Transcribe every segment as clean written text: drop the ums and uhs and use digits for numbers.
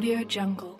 Audio Jungle.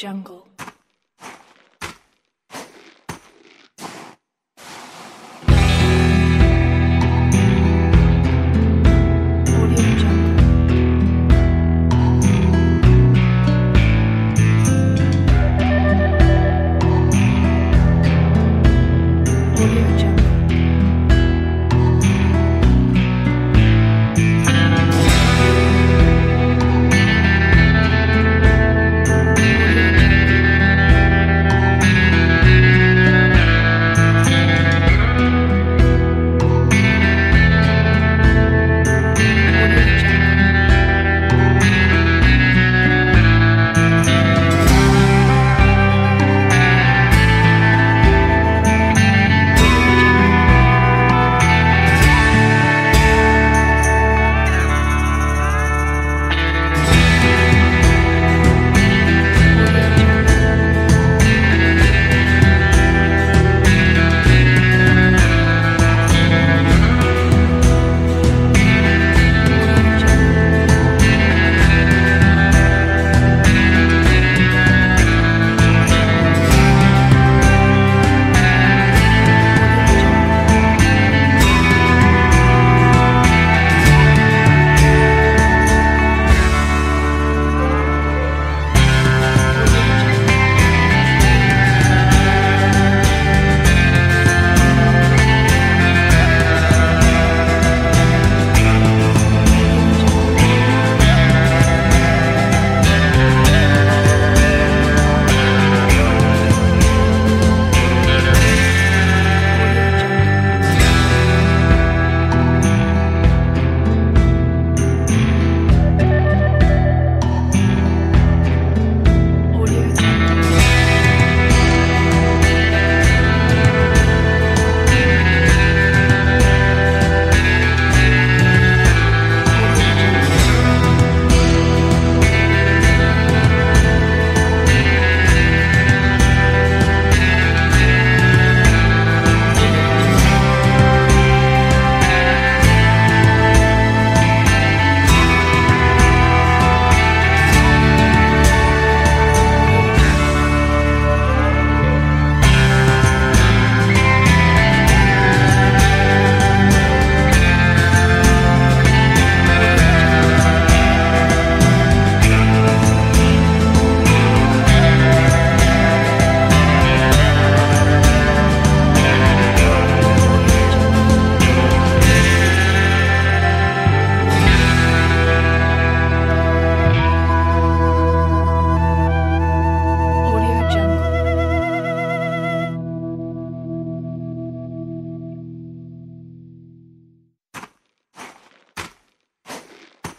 jungle.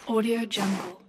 Audio Jungle.